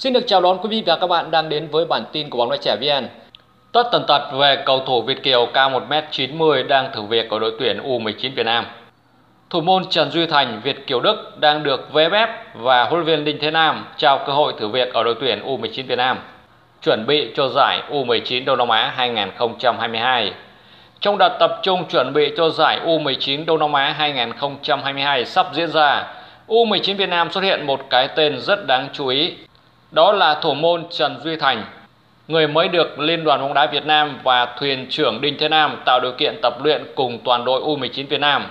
Xin được chào đón quý vị và các bạn đang đến với bản tin của bóng đá trẻ VN. Tất tần tật về cầu thủ Việt kiều cao 1m90 đang thử việc ở đội tuyển U19 Việt Nam. Thủ môn Trần Duy Thành, Việt kiều Đức đang được VFF và huấn luyện viên Đinh Thế Nam trao cơ hội thử việc ở đội tuyển U19 Việt Nam, chuẩn bị cho giải U19 Đông Nam Á 2022. Trong đợt tập trung chuẩn bị cho giải U19 Đông Nam Á 2022 sắp diễn ra, U19 Việt Nam xuất hiện một cái tên rất đáng chú ý. Đó là thủ môn Trần Duy Thành, người mới được Liên đoàn bóng đá Việt Nam và thuyền trưởng Đinh Thế Nam tạo điều kiện tập luyện cùng toàn đội U19 Việt Nam.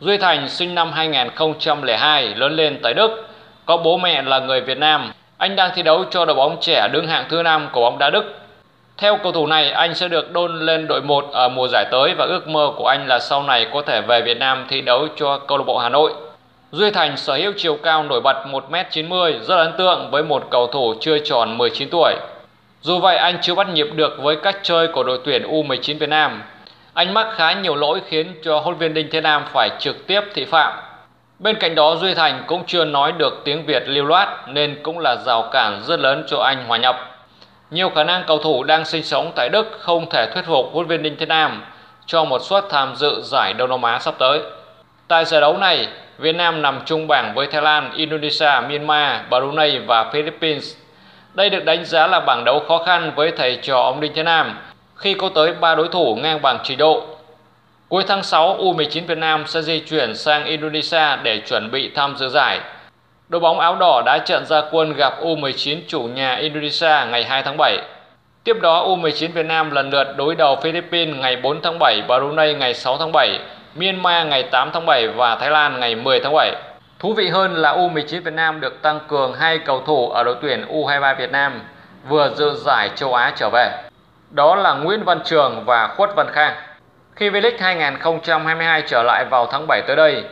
Duy Thành sinh năm 2002, lớn lên tại Đức, có bố mẹ là người Việt Nam. Anh đang thi đấu cho đội bóng trẻ đứng hạng thứ 5 của bóng đá Đức. Theo cầu thủ này, anh sẽ được đôn lên đội 1 ở mùa giải tới và ước mơ của anh là sau này có thể về Việt Nam thi đấu cho câu lạc bộ Hà Nội. Duy Thành sở hữu chiều cao nổi bật 1m90, rất ấn tượng với một cầu thủ chưa tròn 19 tuổi. Dù vậy, anh chưa bắt nhịp được với cách chơi của đội tuyển U19 Việt Nam. Anh mắc khá nhiều lỗi khiến cho huấn luyện viên Đinh Thế Nam phải trực tiếp thị phạm. Bên cạnh đó, Duy Thành cũng chưa nói được tiếng Việt lưu loát nên cũng là rào cản rất lớn cho anh hòa nhập. Nhiều khả năng cầu thủ đang sinh sống tại Đức không thể thuyết phục huấn luyện viên Đinh Thế Nam cho một suất tham dự giải Đông Nam Á sắp tới. Tại giải đấu này, Việt Nam nằm chung bảng với Thái Lan, Indonesia, Myanmar, Brunei và Philippines. Đây được đánh giá là bảng đấu khó khăn với thầy trò ông Đinh Thế Nam khi có tới 3 đối thủ ngang bằng trình độ. Cuối tháng 6, U19 Việt Nam sẽ di chuyển sang Indonesia để chuẩn bị tham dự giải. Đội bóng áo đỏ đã trận ra quân gặp U19 chủ nhà Indonesia ngày 2 tháng 7. Tiếp đó, U19 Việt Nam lần lượt đối đầu Philippines ngày 4 tháng 7, Brunei ngày 6 tháng 7, Myanmar ngày 8 tháng 7 và Thái Lan ngày 10 tháng 7. Thú vị hơn là U19 Việt Nam được tăng cường 2 cầu thủ ở đội tuyển U23 Việt Nam vừa dự giải châu Á trở về. Đó là Nguyễn Văn Trường và Khuất Văn Khang. Khi V-League 2022 trở lại vào tháng 7 tới đây,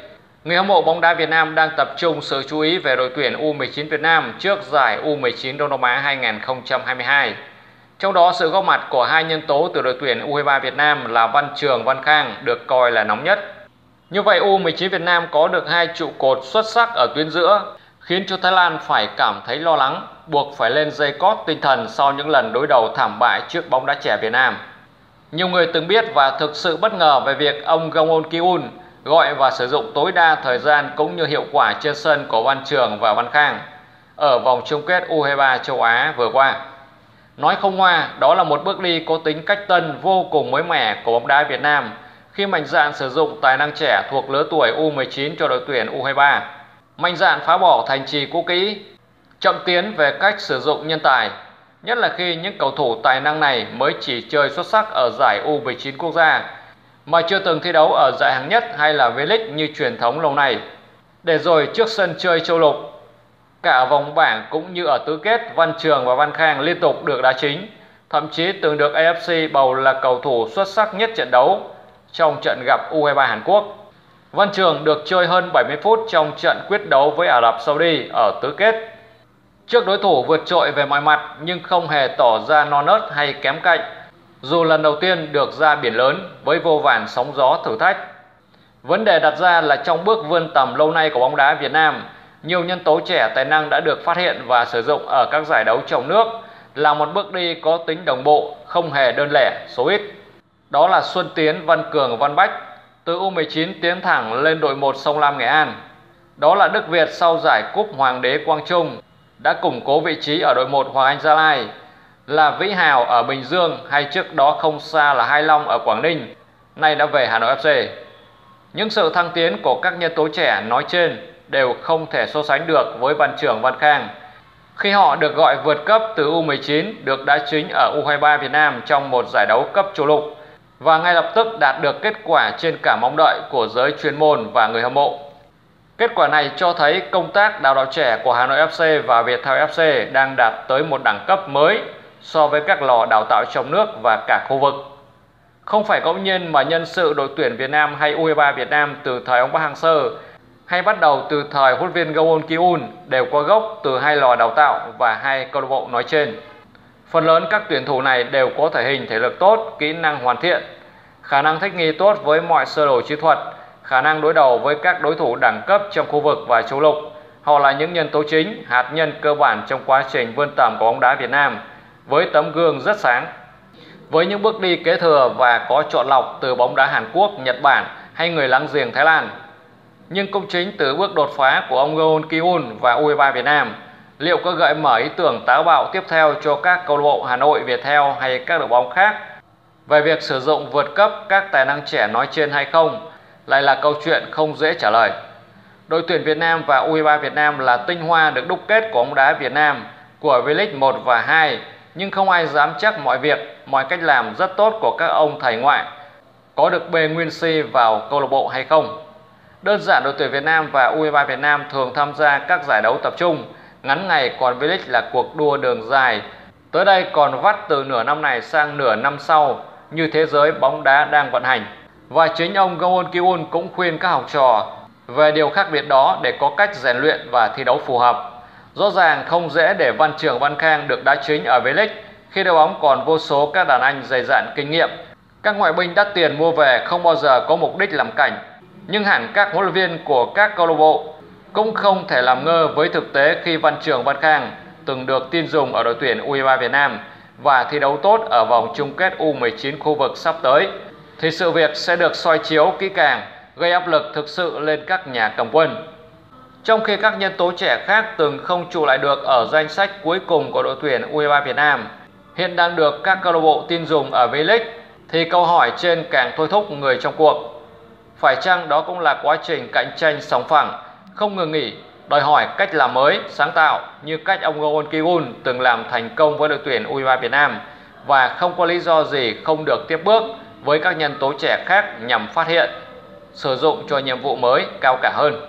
người hâm mộ bóng đá Việt Nam đang tập trung sự chú ý về đội tuyển U19 Việt Nam trước giải U19 Đông Nam Á 2022. Trong đó, sự góp mặt của 2 nhân tố từ đội tuyển U23 Việt Nam là Văn Trường, Văn Khang được coi là nóng nhất. Như vậy, U19 Việt Nam có được 2 trụ cột xuất sắc ở tuyến giữa, khiến cho Thái Lan phải cảm thấy lo lắng, buộc phải lên dây cót tinh thần sau những lần đối đầu thảm bại trước bóng đá trẻ Việt Nam. Nhiều người từng biết và thực sự bất ngờ về việc ông Gong Oh-kyun gọi và sử dụng tối đa thời gian cũng như hiệu quả trên sân của Văn Trường và Văn Khang ở vòng chung kết U23 châu Á vừa qua. Nói không hoa, đó là một bước đi có tính cách tân vô cùng mới mẻ của bóng đá Việt Nam khi mạnh dạn sử dụng tài năng trẻ thuộc lứa tuổi U19 cho đội tuyển U23, mạnh dạn phá bỏ thành trì cũ kỹ, chậm tiến về cách sử dụng nhân tài, nhất là khi những cầu thủ tài năng này mới chỉ chơi xuất sắc ở giải U19 quốc gia mà chưa từng thi đấu ở giải hạng nhất hay là V-League như truyền thống lâu nay, để rồi trước sân chơi châu lục, cả vòng bảng cũng như ở tứ kết, Văn Trường và Văn Khang liên tục được đá chính, thậm chí từng được AFC bầu là cầu thủ xuất sắc nhất trận đấu trong trận gặp U23 Hàn Quốc. Văn Trường được chơi hơn 70 phút trong trận quyết đấu với Ả Rập Saudi ở tứ kết. Trước đối thủ vượt trội về mọi mặt nhưng không hề tỏ ra non nớt hay kém cạnh, dù lần đầu tiên được ra biển lớn với vô vàn sóng gió thử thách. Vấn đề đặt ra là trong bước vươn tầm lâu nay của bóng đá Việt Nam, nhiều nhân tố trẻ tài năng đã được phát hiện và sử dụng ở các giải đấu trong nước là một bước đi có tính đồng bộ, không hề đơn lẻ, số ít. Đó là Xuân Tiến, Văn Cường, Văn Bách từ U19 tiến thẳng lên đội 1 Sông Lam Nghệ An. Đó là Đức Việt sau giải Cúp Hoàng đế Quang Trung đã củng cố vị trí ở đội 1 Hoàng Anh Gia Lai, là Vĩ Hào ở Bình Dương hay trước đó không xa là Hải Long ở Quảng Ninh, nay đã về Hà Nội FC. Những sự thăng tiến của các nhân tố trẻ nói trên đều không thể so sánh được với Văn Trường, Văn Khang khi họ được gọi vượt cấp từ U19 được đá chính ở U23 Việt Nam trong một giải đấu cấp châu lục và ngay lập tức đạt được kết quả trên cả mong đợi của giới chuyên môn và người hâm mộ. Kết quả này cho thấy công tác đào tạo trẻ của Hà Nội FC và Viettel FC đang đạt tới một đẳng cấp mới so với các lò đào tạo trong nước và cả khu vực. Không phải ngẫu nhiên mà nhân sự đội tuyển Việt Nam hay U23 Việt Nam từ thời ông Park Hang-seo hay bắt đầu từ thời huấn luyện viên Gong Oh-kyun đều có gốc từ 2 lò đào tạo và 2 câu lạc bộ nói trên. Phần lớn các tuyển thủ này đều có thể hình thể lực tốt, kỹ năng hoàn thiện, khả năng thích nghi tốt với mọi sơ đồ chiến thuật, khả năng đối đầu với các đối thủ đẳng cấp trong khu vực và châu lục, Họ là những nhân tố chính, hạt nhân cơ bản trong quá trình vươn tầm của bóng đá Việt Nam, với tấm gương rất sáng. Với những bước đi kế thừa và có chọn lọc từ bóng đá Hàn Quốc, Nhật Bản hay người láng giềng Thái Lan. Nhưng cũng chính từ bước đột phá của ông Gong Oh-kyun và U23 Việt Nam, liệu có gợi mở ý tưởng táo bạo tiếp theo cho các câu lạc bộ Hà Nội, Viettel hay các đội bóng khác về việc sử dụng vượt cấp các tài năng trẻ nói trên hay không, lại là câu chuyện không dễ trả lời. Đội tuyển Việt Nam và U23 Việt Nam là tinh hoa được đúc kết của bóng đá Việt Nam của V-League 1 và 2, nhưng không ai dám chắc mọi việc, mọi cách làm rất tốt của các ông thầy ngoại có được bê nguyên si vào câu lạc bộ hay không. Đơn giản, đội tuyển Việt Nam và U23 Việt Nam thường tham gia các giải đấu tập trung ngắn ngày, còn V-League là cuộc đua đường dài. Tới đây còn vắt từ nửa năm này sang nửa năm sau như thế giới bóng đá đang vận hành. Và chính ông Gong Oh-kyun cũng khuyên các học trò về điều khác biệt đó để có cách rèn luyện và thi đấu phù hợp. Rõ ràng không dễ để Văn Trường, Văn Khang được đá chính ở V-League khi đội bóng còn vô số các đàn anh dày dặn kinh nghiệm. Các ngoại binh đắt tiền mua về không bao giờ có mục đích làm cảnh, nhưng hẳn các huấn luyện viên của các câu lạc bộ cũng không thể làm ngơ với thực tế khi Văn Trường, Văn Khang từng được tin dùng ở đội tuyển U23 Việt Nam và thi đấu tốt ở vòng chung kết U19 khu vực sắp tới, thì sự việc sẽ được soi chiếu kỹ càng, gây áp lực thực sự lên các nhà cầm quân. Trong khi các nhân tố trẻ khác từng không trụ lại được ở danh sách cuối cùng của đội tuyển U23 Việt Nam, hiện đang được các câu lạc bộ tin dùng ở V-League, thì câu hỏi trên càng thôi thúc người trong cuộc. Phải chăng đó cũng là quá trình cạnh tranh sòng phẳng, không ngừng nghỉ, đòi hỏi cách làm mới, sáng tạo như cách ông Gong Oh-kyun từng làm thành công với đội tuyển U23 Việt Nam, và không có lý do gì không được tiếp bước với các nhân tố trẻ khác nhằm phát hiện, sử dụng cho nhiệm vụ mới cao cả hơn.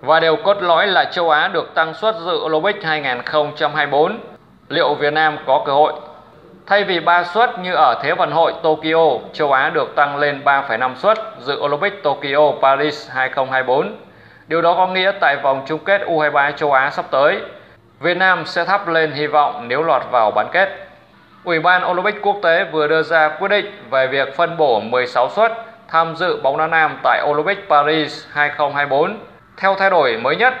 Và điều cốt lõi là châu Á được tăng suất dự Olympic 2024, liệu Việt Nam có cơ hội? Thay vì 3 suất như ở Thế vận hội Tokyo, châu Á được tăng lên 3,5 suất dự Olympic Tokyo Paris 2024. Điều đó có nghĩa tại vòng chung kết U23 châu Á sắp tới, Việt Nam sẽ thắp lên hy vọng nếu lọt vào bán kết. Ủy ban Olympic quốc tế vừa đưa ra quyết định về việc phân bổ 16 suất tham dự bóng đá nam tại Olympic Paris 2024. Theo thay đổi mới nhất,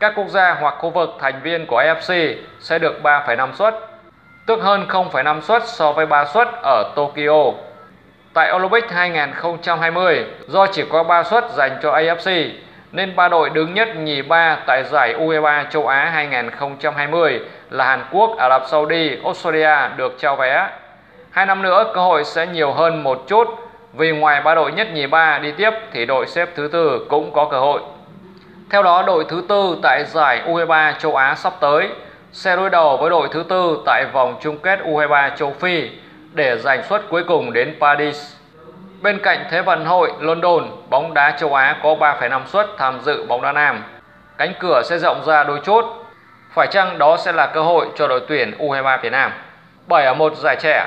các quốc gia hoặc khu vực thành viên của AFC sẽ được 3,5 suất, tức hơn 0,5 suất so với 3 suất ở Tokyo. Tại Olympic 2020, do chỉ có 3 suất dành cho AFC, nên ba đội đứng nhất nhì ba tại giải U23 châu Á 2020 là Hàn Quốc, Ả Rập Saudi, Australia được trao vé. 2 năm nữa cơ hội sẽ nhiều hơn một chút, vì ngoài ba đội nhất nhì ba đi tiếp thì đội xếp thứ tư cũng có cơ hội. Theo đó, đội thứ tư tại giải U23 châu Á sắp tới sẽ đối đầu với đội thứ tư tại vòng chung kết U23 châu Phi để giành suất cuối cùng đến Paris. Bên cạnh Thế vận hội London, bóng đá châu Á có 3,5 suất tham dự bóng đá nam. Cánh cửa sẽ rộng ra đôi chút. Phải chăng đó sẽ là cơ hội cho đội tuyển U23 Việt Nam? Bởi ở một giải trẻ,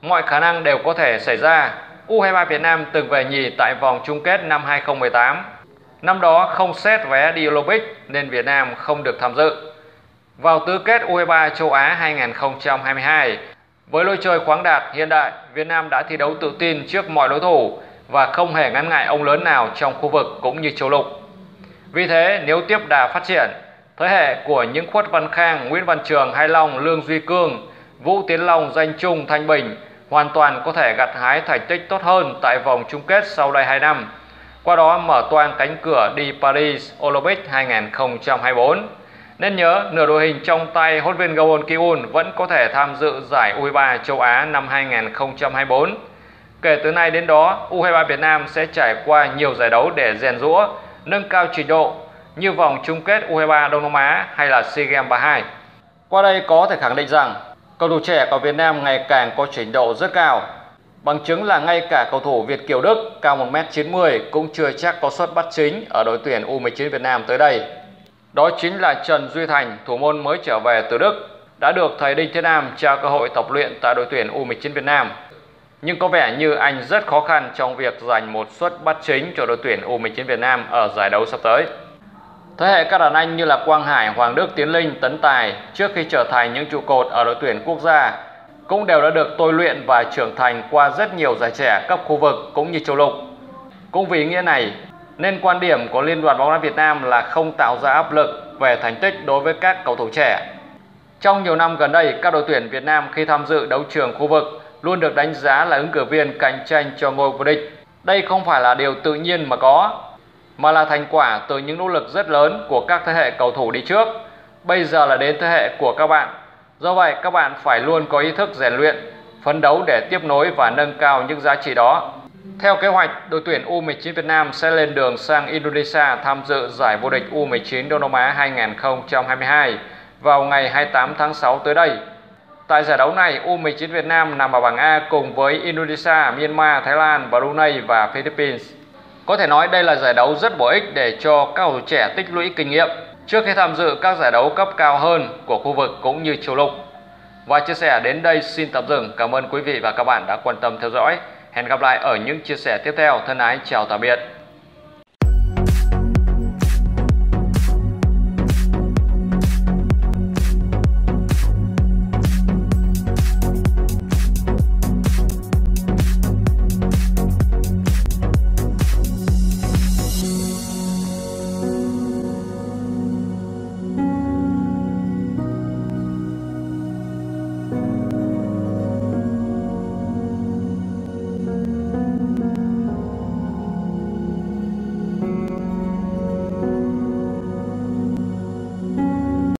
mọi khả năng đều có thể xảy ra. U23 Việt Nam từng về nhì tại vòng chung kết năm 2018. Năm đó không xét vé đi Olympic nên Việt Nam không được tham dự. Vào tứ kết U23 châu Á 2022, với lối chơi khoáng đạt hiện đại, Việt Nam đã thi đấu tự tin trước mọi đối thủ và không hề ngăn ngại ông lớn nào trong khu vực cũng như châu lục. Vì thế, nếu tiếp đà phát triển, thế hệ của những Khuất Văn Khang, Nguyễn Văn Trường, Hải Long, Lương Duy Cương, Vũ Tiến Long, Danh Trung, Thanh Bình hoàn toàn có thể gặt hái thành tích tốt hơn tại vòng chung kết sau đây 2 năm, qua đó mở toang cánh cửa đi Paris Olympic 2024. Nên nhớ, nửa đội hình trong tay huấn luyện viên Gong Oh-kyun vẫn có thể tham dự giải U23 châu Á năm 2024. Kể từ nay đến đó, U23 Việt Nam sẽ trải qua nhiều giải đấu để rèn giũa, nâng cao trình độ như vòng chung kết U23 Đông Nam Á hay là Seagame 32. Qua đây có thể khẳng định rằng, cầu thủ trẻ của Việt Nam ngày càng có trình độ rất cao. Bằng chứng là ngay cả cầu thủ Việt kiều Đức cao 1m90 cũng chưa chắc có suất bắt chính ở đội tuyển U19 Việt Nam tới đây. Đó chính là Trần Duy Thành, thủ môn mới trở về từ Đức, đã được thầy Đinh Thế Nam trao cơ hội tập luyện tại đội tuyển U19 Việt Nam. Nhưng có vẻ như anh rất khó khăn trong việc giành một suất bắt chính cho đội tuyển U19 Việt Nam ở giải đấu sắp tới. Thế hệ các đàn anh như là Quang Hải, Hoàng Đức, Tiến Linh, Tấn Tài trước khi trở thành những trụ cột ở đội tuyển quốc gia cũng đều đã được tôi luyện và trưởng thành qua rất nhiều giải trẻ cấp khu vực cũng như châu lục. Cũng vì nghĩa này, nên quan điểm của Liên đoàn bóng đá Việt Nam là không tạo ra áp lực về thành tích đối với các cầu thủ trẻ. Trong nhiều năm gần đây, các đội tuyển Việt Nam khi tham dự đấu trường khu vực luôn được đánh giá là ứng cử viên cạnh tranh cho ngôi vô địch. Đây không phải là điều tự nhiên mà có, mà là thành quả từ những nỗ lực rất lớn của các thế hệ cầu thủ đi trước. Bây giờ là đến thế hệ của các bạn. Do vậy, các bạn phải luôn có ý thức rèn luyện, phấn đấu để tiếp nối và nâng cao những giá trị đó. Theo kế hoạch, đội tuyển U19 Việt Nam sẽ lên đường sang Indonesia tham dự giải vô địch U19 Đông Nam Á 2022 vào ngày 28 tháng 6 tới đây. Tại giải đấu này, U19 Việt Nam nằm ở bảng A cùng với Indonesia, Myanmar, Thái Lan, Brunei và Philippines. Có thể nói đây là giải đấu rất bổ ích để cho các cầu thủ trẻ tích lũy kinh nghiệm trước khi tham dự các giải đấu cấp cao hơn của khu vực cũng như châu lục. Và chia sẻ đến đây xin tạm dừng. Cảm ơn quý vị và các bạn đã quan tâm theo dõi. Hẹn gặp lại ở những chia sẻ tiếp theo. Thân ái chào tạm biệt.